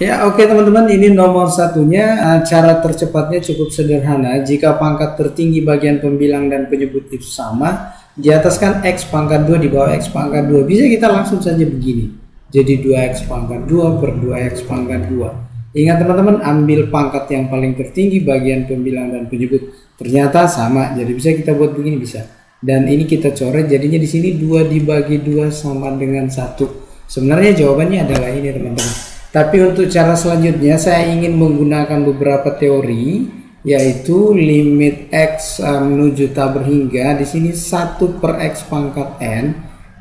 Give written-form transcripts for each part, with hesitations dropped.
Ya, oke teman-teman, ini nomor satunya. Cara tercepatnya cukup sederhana. Jika pangkat tertinggi bagian pembilang dan penyebut itu sama, di atas kan X pangkat 2, di bawah X pangkat 2. Bisa kita langsung saja begini. Jadi 2X pangkat 2 per 2X pangkat 2. Ingat teman-teman, ambil pangkat yang paling tertinggi bagian pembilang dan penyebut. Ternyata sama, jadi bisa kita buat begini, bisa. Dan ini kita coret, jadinya di sini 2 dibagi 2 sama dengan 1. Sebenarnya jawabannya adalah ini teman-teman. Tapi untuk cara selanjutnya saya ingin menggunakan beberapa teori, yaitu limit X menuju tak berhingga. Di sini 1 per X pangkat N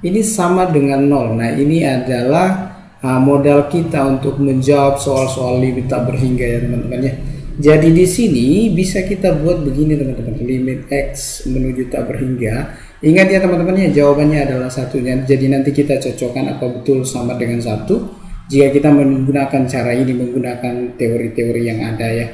ini sama dengan 0. Nah, ini adalah modal kita untuk menjawab soal-soal limit tak berhingga ya teman-teman ya. Jadi di sini bisa kita buat begini teman-teman, limit X menuju tak berhingga. Ingat ya teman-teman ya, jawabannya adalah 1. Jadi nanti kita cocokkan apa betul sama dengan 1. Jika kita menggunakan cara ini, menggunakan teori-teori yang ada ya,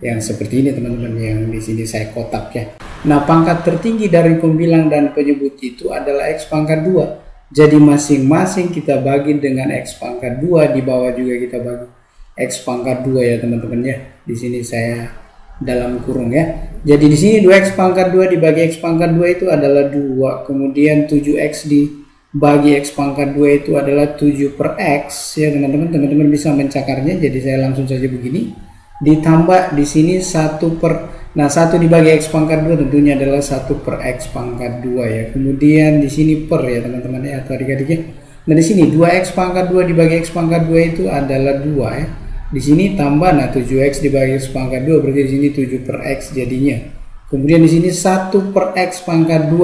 yang seperti ini teman-teman, yang di sini saya kotak ya. Nah, pangkat tertinggi dari pembilang dan penyebut itu adalah X pangkat 2. Jadi masing-masing kita bagi dengan X pangkat 2, di bawah juga kita bagi X pangkat 2 ya teman-teman ya. Di sini saya dalam kurung ya. Jadi di sini 2X pangkat 2 dibagi X pangkat 2 itu adalah 2, kemudian 7X di bagi X pangkat 2 itu adalah 7 per X ya teman-teman. Teman-teman bisa mencakarnya, jadi saya langsung saja begini, ditambah di sini 1 per, nah 1 dibagi X pangkat 2 tentunya adalah 1 per X pangkat 2 ya, kemudian di sini per ya teman-teman ya, atau adik-adik ya. Nah di sini 2X pangkat 2 dibagi X pangkat 2 itu adalah 2 ya, di sini tambah, nah 7X dibagi X pangkat 2 berarti di sini 7 per X jadinya, kemudian di sini 1 per X pangkat 2.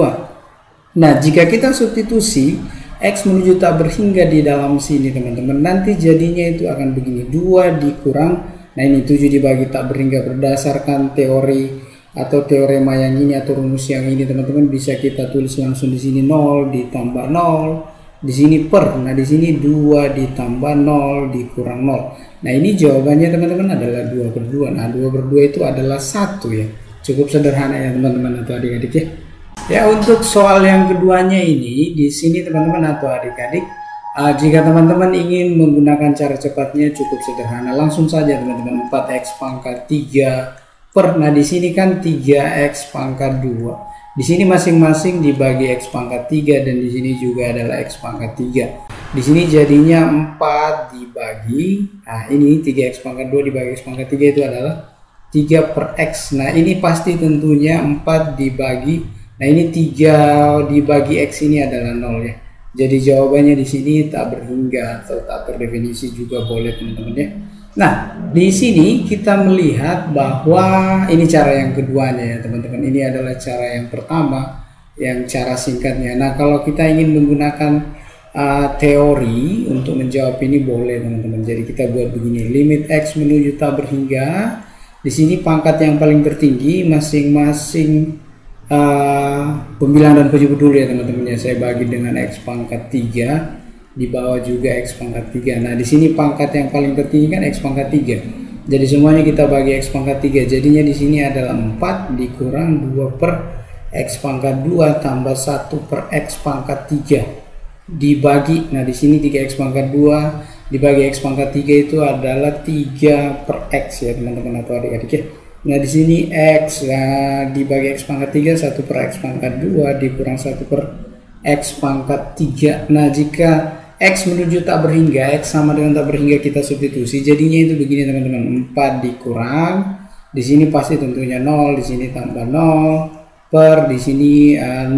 Nah, jika kita substitusi X menuju tak berhingga di dalam sini teman-teman, nanti jadinya itu akan begini, 2 dikurang, nah ini 7 dibagi tak berhingga. Berdasarkan teori atau teorema yang ini atau rumus yang ini teman-teman, bisa kita tulis langsung di sini 0 ditambah 0, di sini per, nah di sini 2 ditambah 0 dikurang 0. Nah ini jawabannya teman-teman adalah 2 per 2, nah 2 per 2 itu adalah 1 ya. Cukup sederhana ya teman-teman atau adik-adik ya. Ya, untuk soal yang keduanya ini, di sini teman-teman atau adik-adik, jika teman-teman ingin menggunakan cara cepatnya cukup sederhana, langsung saja teman-teman, 4X pangkat 3 per, nah di sini kan 3X pangkat 2, di sini masing-masing dibagi X pangkat 3 dan di sini juga adalah X pangkat 3, di sini jadinya 4 dibagi, nah ini 3X pangkat 2 dibagi X pangkat 3 itu adalah 3 per X, nah ini pasti tentunya 4 dibagi, nah ini 3 dibagi X ini adalah 0 ya. Jadi jawabannya di sini tak berhingga atau tak terdefinisi juga boleh teman-teman ya. Nah, di sini kita melihat bahwa ini cara yang keduanya ya teman-teman. Ini adalah cara yang pertama, yang cara singkatnya. Nah, kalau kita ingin menggunakan teori untuk menjawab ini boleh teman-teman. Jadi kita buat begini, limit X menuju tak berhingga. Di sini pangkat yang paling tertinggi masing-masing pembilang dan penyebut dulu ya teman-teman ya, saya bagi dengan X pangkat 3, di bawah juga X pangkat 3. Nah di sini pangkat yang paling tertinggi kan X pangkat 3, jadi semuanya kita bagi X pangkat 3, jadinya di sini adalah 4 dikurang 2 per X pangkat 2 tambah 1 per X pangkat 3 dibagi, nah di sini 3X pangkat 2 dibagi X pangkat 3 itu adalah 3 per X ya teman-teman atau adik-adik ya. Nah di sini X dibagi X pangkat 3, 1 per X pangkat 2 dikurang 1 per X pangkat 3. Nah jika X menuju tak berhingga, X sama dengan tak berhingga kita substitusi, jadinya itu begini teman-teman, 4 dikurang, di sini pasti tentunya 0, di sini tambah 0 per, di sini 0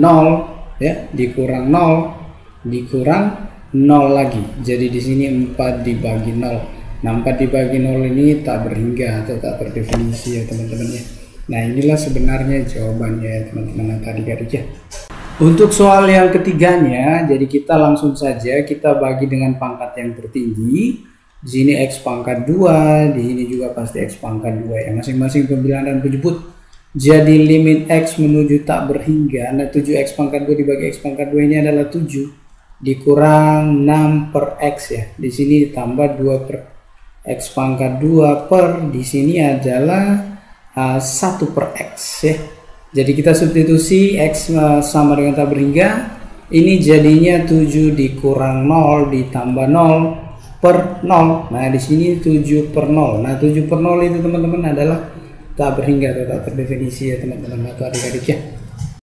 ya, dikurang 0 dikurang 0 lagi, jadi di sini 4 dibagi 0. Nah, 4 dibagi 0 ini tak berhingga atau tak terdefinisi ya teman-teman ya. Nah inilah sebenarnya jawabannya ya teman-teman tadi ya. Untuk soal yang ketiganya, jadi kita langsung saja kita bagi dengan pangkat yang tertinggi. Di sini X pangkat 2, di sini juga pasti X pangkat 2 ya, masing-masing pembilang dan penyebut. Jadi limit X menuju tak berhingga, nah 7X pangkat 2 dibagi X pangkat 2 ini adalah 7 dikurang 6 per X ya, di sini ditambah 2 per X pangkat 2 per, di sini adalah 1 per X ya. Jadi kita substitusi X sama dengan tak berhingga, ini jadinya 7 dikurang 0 ditambah 0 per 0. Nah, di sini 7/0. Nah, 7/0 itu teman-teman adalah tak berhingga atau tak terdefinisi ya teman-teman atau adik-adik ya.